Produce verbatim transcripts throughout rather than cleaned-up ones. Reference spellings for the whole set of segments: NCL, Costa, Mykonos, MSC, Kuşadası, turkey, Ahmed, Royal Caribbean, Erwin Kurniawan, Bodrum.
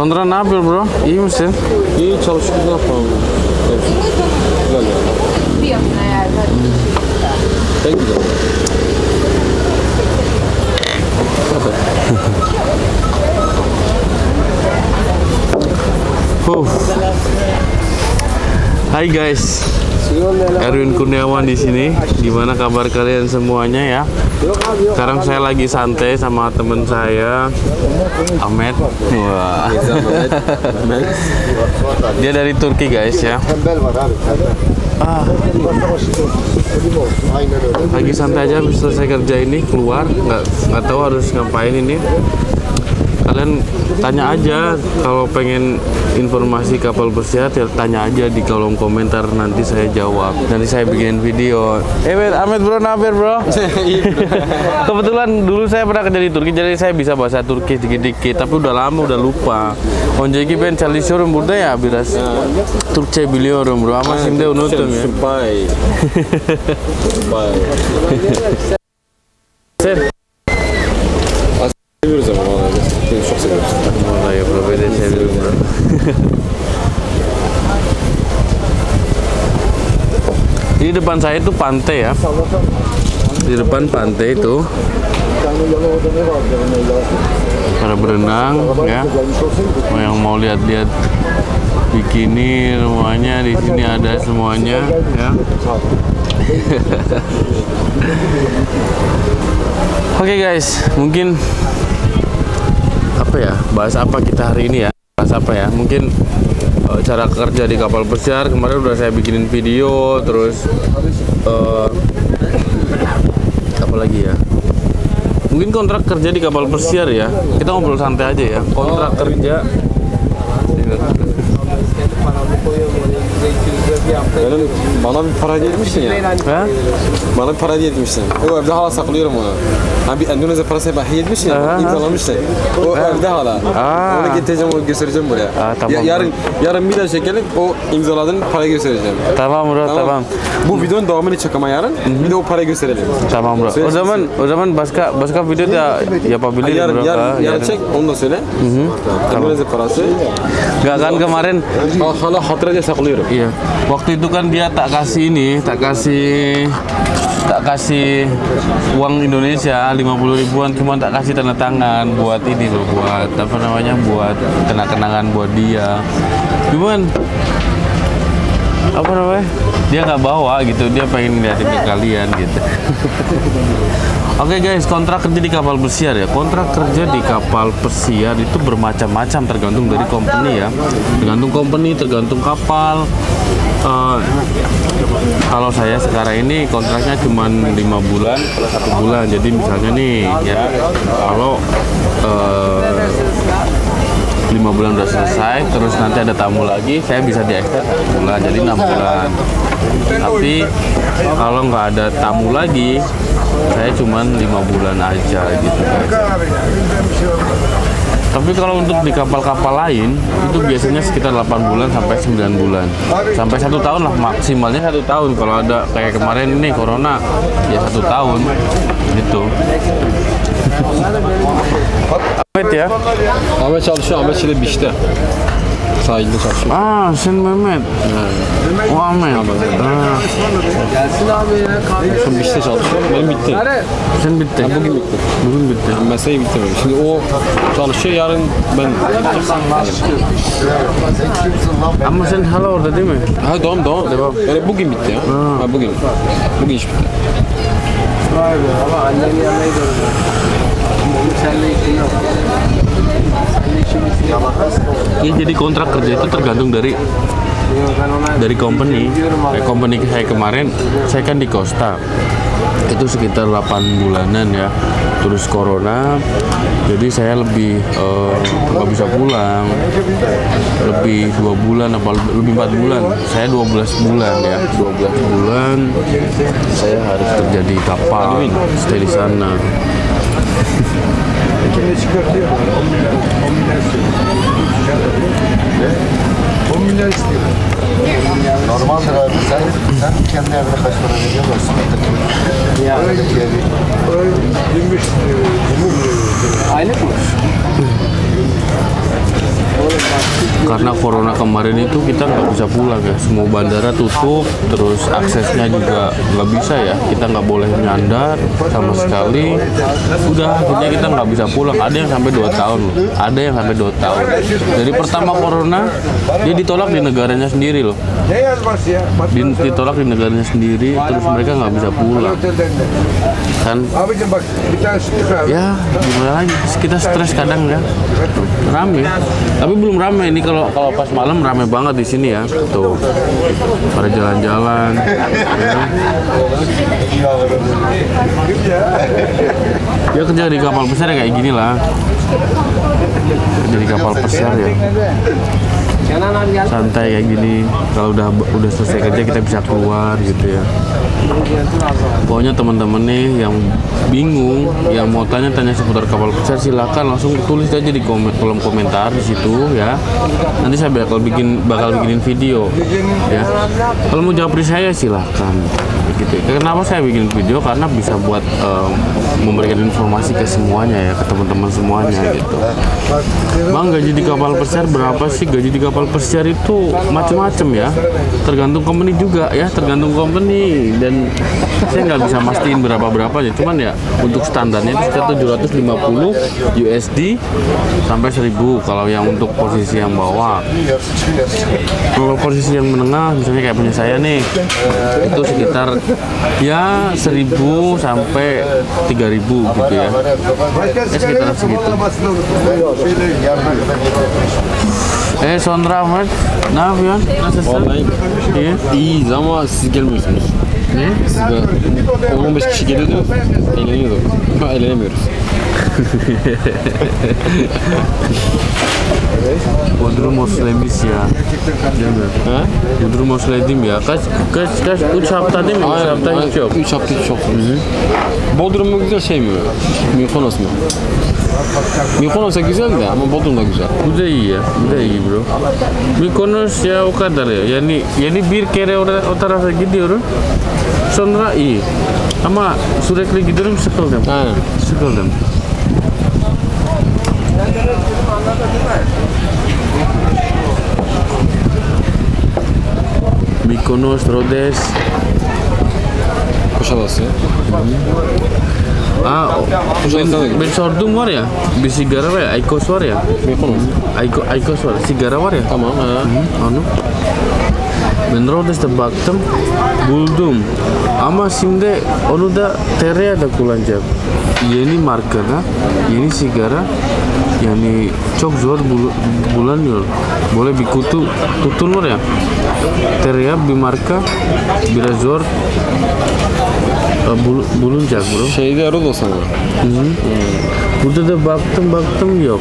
Sonra ne yapıyor bro? İyi misin? İyi, çalışıyoruz, ne yapalım? Evet. Güzel ya. Bir yapma ya. Ben gidiyorum. Hai guys, Erwin Kurniawan di sini. Gimana kabar kalian semuanya ya? Sekarang saya lagi santai sama temen saya, Ahmed. Wah. Dia dari Turki guys ya. Ah. Lagi santai aja, habis selesai kerja ini keluar, nggak nggak tahu harus ngapain ini. Kalian tanya aja kalau pengen informasi kapal bersehat ya, tanya aja di kolom komentar, nanti saya jawab, nanti saya bikin video. Eh Ahmed bro, naber bro? Kebetulan dulu saya pernah kerja di Turki, jadi saya bisa bahasa Turki dikit-dikit, tapi udah lama udah lupa. Onjeki ben çalışıyorum burada ya biraz. Türkçe biliyorum bro ama şimdi unuttum ya. Bye. Di depan saya itu pantai ya. Di depan pantai itu para berenang ya. Yang mau lihat-lihat bikini, semuanya di sini ada semuanya ya. Oke okay guys, mungkin apa ya? Bahas apa kita hari ini ya? Bahas apa ya? Mungkin cara kerja di kapal pesiar kemarin udah saya bikinin video, terus uh, apa lagi ya, mungkin kontrak kerja di kapal pesiar ya, kita ngobrol santai aja ya, kontrak kerja. Benim bana bir para vermişsin ya. Ha? Bana bir para vermişsin. O evde hala saklıyorum onu. Hani bir Endonezya parası hep yetmişsin, imzalamışsın. O evde hala. Aa. Onu getireceğim, onu göstereceğim buraya. Aa, tamam. Ya, yarın yarın bir daha çekelim, o imzaladığın parayı göstereceğim. Tamam Murat, tamam. tamam. Bu videonun devamını çek ama yarın. Hı-hı. Bir de o parayı gösterelim. Tamam Murat. O zaman o zaman başka başka video da yapabiliriz. Yarın, yarın, yarın, yarın çek, onu da söyle. Hı-hı. Endonezya parası. Gak kan kemarin hala hatırlaca saklıyorum. Iya. Waktu itu kan dia tak kasih ini, tak kasih tak kasih uang Indonesia lima puluh ribuan, cuma tak kasih tanda tangan buat ini loh, buat apa namanya, buat kenang-kenangan buat dia. Cuman apa namanya? Dia nggak bawa gitu, dia pengen liatin ke kalian gitu. Oke okay guys, kontrak kerja di kapal pesiar ya. Kontrak kerja di kapal pesiar itu bermacam-macam, tergantung dari company ya. Tergantung company, tergantung kapal. Uh, kalau saya sekarang ini kontraknya cuma lima bulan plus satu bulan. Jadi misalnya nih ya, kalau uh, lima bulan udah selesai, terus nanti ada tamu lagi, saya bisa di extend satu bulan, jadi enam bulan. Tapi kalau nggak ada tamu lagi, saya cuman lima bulan aja gitu guys. Tapi kalau untuk di kapal-kapal lain itu biasanya sekitar delapan bulan sampai sembilan bulan, sampai satu tahun lah, maksimalnya satu tahun. Kalau ada kayak kemarin ini corona ya satu tahun gitu. Ahmet ya. Ahmet çalışıyor, Ahmet şimdi biçte. Sahilde çalışıyor. Aa, sen Mehmet. Evet. O Ahmet. Gelsin abi ya. Şimdi biçte çalışıyor. Benim bitti. Sen bitti. Ha, bugün bitti. Bugün bitti. Yani mesai bitti. Şimdi o çalışıyor, yarın ben. Ama sen hala orada değil mi? Ha, tamam tamam. Devam. Yani bugün bitti ya. Ha, ha bugün. Bugün iş bitti. Vay be. Ama annenin yanına gidiyorum. Ya, jadi kontrak kerja itu tergantung dari dari company. Kayak company saya kemarin, saya kan di Costa itu sekitar delapan bulanan ya, terus corona jadi saya lebih nggak uh, bisa pulang, lebih dua bulan apa lebih empat bulan, saya dua belas bulan ya, dua belas bulan saya harus kerja di kapal, stay di sana. Normaldir abi, sen, sen kendi evine kaç para veriyorsun? Yani yirmi beş lira. Aylık mı? karena corona kemarin itu kita nggak bisa pulang ya, semua bandara tutup, terus aksesnya juga nggak bisa ya, kita nggak boleh nyandar sama sekali. Udah akhirnya kita nggak bisa pulang, ada yang sampai dua tahun loh, ada yang sampai dua tahun. Dari pertama corona dia ditolak di negaranya sendiri loh, di, ditolak di negaranya sendiri, terus mereka nggak bisa pulang kan ya, gimana lagi, kita stres kadang ya, rame tapi belum rame ini. Kalau kalau pas malam rame banget di sini ya, tuh pada jalan-jalan ya. Ya kerja di kapal besar ya kayak gini lah, kerja di kapal besar ya santai kayak gini. Kalau udah udah selesai kerja kita bisa keluar gitu ya. Pokoknya teman-teman nih yang bingung, yang mau tanya-tanya seputar kapal besar, silakan langsung tulis aja di komen, kolom komentar di situ ya. Nanti saya bakal bikin bakal bikinin video ya. Kalau mau jawab saya silakan. Gitu. Kenapa saya bikin video? Karena bisa buat um, memberikan informasi ke semuanya ya, ke teman-teman semuanya gitu. Bang, gaji di kapal pesiar berapa sih? Gaji di kapal pesiar itu macam-macam ya, tergantung company juga ya, tergantung company, dan saya nggak bisa mastiin berapa berapanya. Cuman ya untuk standarnya itu sekitar tujuh ratus lima puluh U S D sampai seribu kalau yang untuk posisi yang bawah. Kalau posisi yang menengah, misalnya kayak punya saya nih, itu sekitar ya seribu sampai tiga ribu gitu ya, ya sekitar segitu. Eh Sondra Ahmed, nah Fion, iya, iyi ama siz gelmiyorsunuz. Ne? Siz on beş kişi geliyordu, eğleniyordu. Ama eğlenemiyoruz. Bodrum Oslemiş ya. Ha? Bodrum Osledim ya. Kaç kaç kaç üç hafta değil mi? Aynen, üç hafta hiç yok. üç hafta hiç yok. Bodrum mu güzel şey mi? Mykonos mu? Mykonos'a güzel de ama Bodrum da güzel. Bu da iyi ya. Bu da iyi bro. Mykonos ya o kadar ya. Yani yani bir kere o, o tarafa gidiyorum. Sonra iyi. Ama sürekli gidiyorum sıkıldım. Aynen. Sıkıldım. Mykonos, Rhodes, Kuşadası. Aa, ben, ben sordum var ya, bir sigara var ya, Aykos var ya. Mykonos. Ayko, Aykos var, sigara var ya. Tamam. Hı, onu. Ben Rhodes'te baktım, buldum. Ama şimdi onu da tereyağı da kullanacağım. Yeni markada, yeni sigara. Yani çok zor bul bulanıyor. Böyle bir kutu tutulur ya. Tereyağı bir marka biraz zor bul bulunacak bro. Şeyde arada o sana. Burada da baktım baktım yok.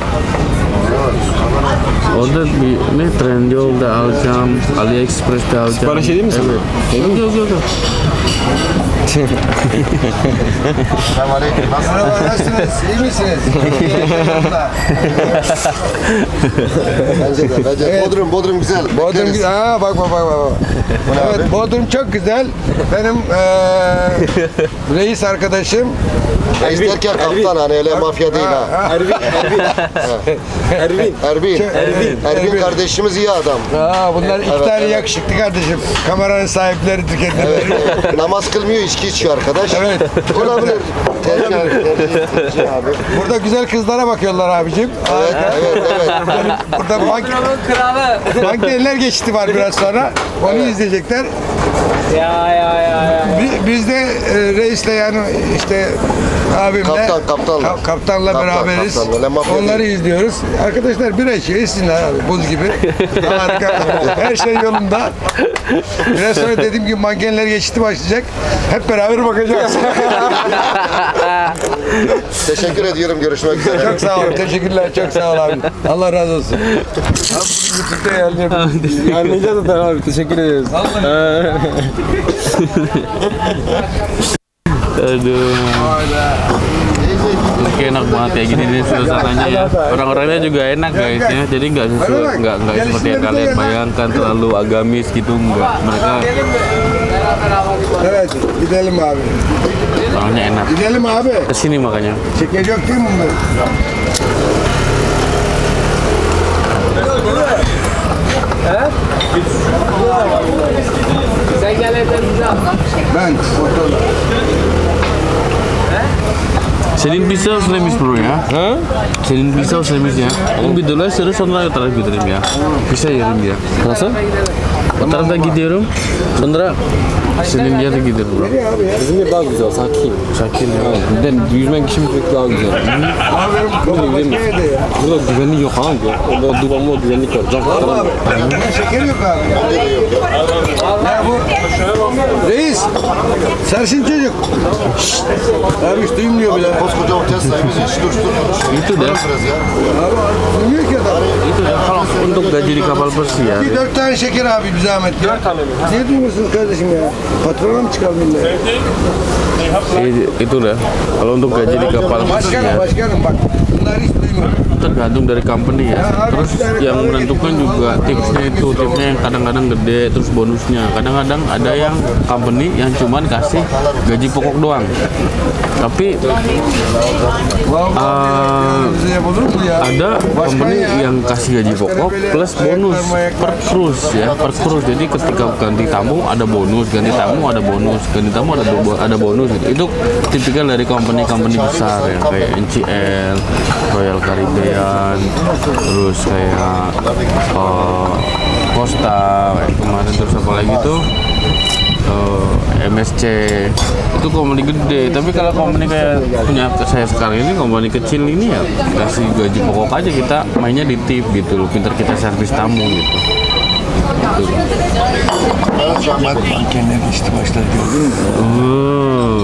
Orada bir ne Trendyol'da alacağım, Aliexpress'te alacağım. Sipariş edeyim mi sana? Evet. Yok yok yok. Selamünaleyküm. Nasılsınız? İyi misiniz? Bence de, bence de. Bodrum, Bodrum güzel. Bodrum güzel. Aa, bak bak bak bak. Evet, Bodrum çok güzel. Benim ee, reis arkadaşım. Reis derken kaptan hani öyle mafya değil ha. Erwin, Erwin. Erwin, Erwin. Erwin. Erwin kardeşimiz iyi adam. Aa, bunlar iki tane yakışıklı kardeşim. Kameranın sahipleri tükendiler. Namaz kılmıyor, içki içiyor arkadaş. Evet. Olabilir. Burada güzel kızlara bakıyorlar abicim. Evet, evet, evet. Burada bank, bank eller geçti var biraz sonra. Onu evet. izleyecekler. Ya ya ya ya. Biz de e, reisle yani işte abimle kaptan kaptanla ka, kaptanla kaptan, beraberiz. Kaptanla, onları izliyoruz. Arkadaşlar bir eşi içsinler abi buz gibi. Harika. Her şey yolunda. Biraz sonra dediğim gibi mankenler geçişti başlayacak. Hep beraber bakacağız. Teşekkür ediyorum. Görüşmek üzere. Çok sağ olun. Teşekkürler. Çok sağ ol abi. Allah razı olsun. Abi anlayacağız da abi. Teşekkür ediyoruz. Aduh. Oke, enak banget ya gini nih suasananya ya. Orang-orangnya juga enak guys ya. Jadi nggak sesuai, nggak nggak seperti yang kalian bayangkan terlalu agamis gitu nggak. Mereka orangnya enak. Kesini makanya. Senin pisau selimis bro ya, huh? Senin pisau selimis ya. Om bidolah serius sebentar kita lagi terim ya, bisa ya rim ya. Masa? Bentar lagi terim, sebentar. Senin ya da gider bro. Bizimle daha güzel, sakin. Sakin ya. Ben yüzmek için daha güzel. Burada güvenlik yok abi. Orada duvarma güvenlik var. Şeker yok abi. Reis, sersin çocuk. Abi hiç duymuyor bile. Koskoca ortaya sahibimiz hiç duruşturmuyoruz. Yutu de. Duymuyor ki adam. Yutu de. Untuk gajilik kapal bersih ya. Bir dört tane şeker abi bir zahmet. Dört tane mi? Niye duymuyorsunuz kardeşim ya? Patronum çıkar millet. Itu dah. Kalau untuk gaji di kapal masyarakat, masyarakat pak. Tergantung dari company ya. Terus yang menentukan juga tipsnya itu, tipsnya yang kadang-kadang gede, terus bonusnya. Kadang-kadang ada yang company yang cuman kasih gaji pokok doang. Tapi uh, ada company yang kasih gaji pokok plus bonus per cruise ya, per cruise. Jadi ketika ganti tamu ada bonus, ganti tamu ada bonus, ganti tamu ada ada bonus. Itu tipikal dari company-company besar ya, kayak N C L, Royal Caribbean. Terus kayak uh, Costa kemarin, terus apa lagi tuh uh, M S C itu company gede. Tapi kalau company kayak punya saya sekarang ini, company kecil ini ya kasih gaji pokok aja, kita mainnya di tip gitu loh, pintar kita servis tamu gitu. Ahmed mankenler işte başlar gördün mü? Ooo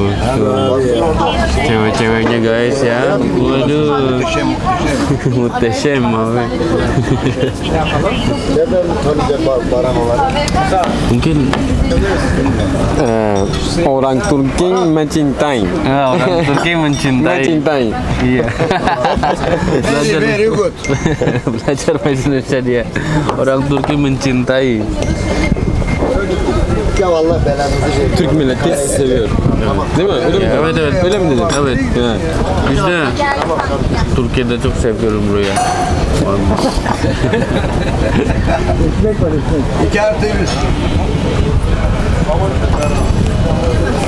cewek-ceweknya guys ya. Waduh muhteşem abi. Mungkin orang Turki mencintai. Orang Turki mencintai. Mencintai. Iya. Belajar belajar bahasa Indonesia dia. Orang Turki mencintai. Ya vallahi belanızı Türk milleti seviyor. Değil mi? Öyle mi? Evet evet. Öyle mi dedin? Evet. Biz de Türkiye'de çok seviyorum burayı.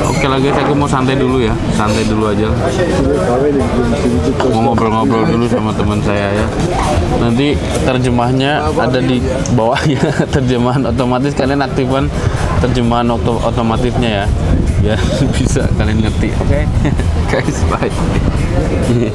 Oke lah guys, aku mau santai dulu ya, santai dulu aja. Mau ngobrol-ngobrol dulu sama teman saya ya. Nanti terjemahnya ada di bawahnya, terjemahan otomatis kalian aktifkan terjemahan otomatisnya ya, biar bisa kalian ngerti. Oke, guys, bye.